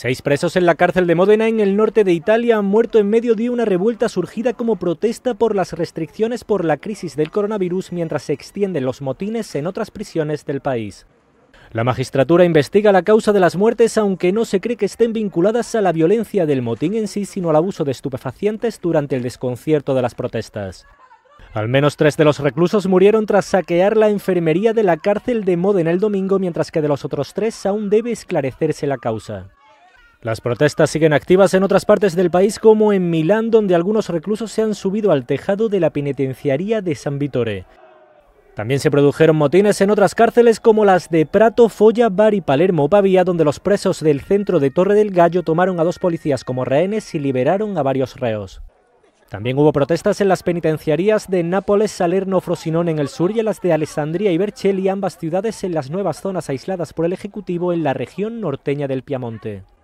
Seis presos en la cárcel de Módena, en el norte de Italia, han muerto en medio de una revuelta surgida como protesta por las restricciones por la crisis del coronavirus, mientras se extienden los motines en otras prisiones del país. La magistratura investiga la causa de las muertes, aunque no se cree que estén vinculadas a la violencia del motín en sí, sino al abuso de estupefacientes durante el desconcierto de las protestas. Al menos 3 de los reclusos murieron tras saquear la enfermería de la cárcel de Módena el domingo, mientras que de los otros 3 aún debe esclarecerse la causa. Las protestas siguen activas en otras partes del país, como en Milán, donde algunos reclusos se han subido al tejado de la penitenciaría de San Vittore. También se produjeron motines en otras cárceles como las de Prato, Foggia, y Palermo o Pavía, donde los presos del centro de Torre del Gallo tomaron a 2 policías como rehenes y liberaron a varios reos. También hubo protestas en las penitenciarías de Nápoles, Salerno, Frosinón en el sur y en las de Alessandria y Berchelli, ambas ciudades en las nuevas zonas aisladas por el Ejecutivo en la región norteña del Piamonte.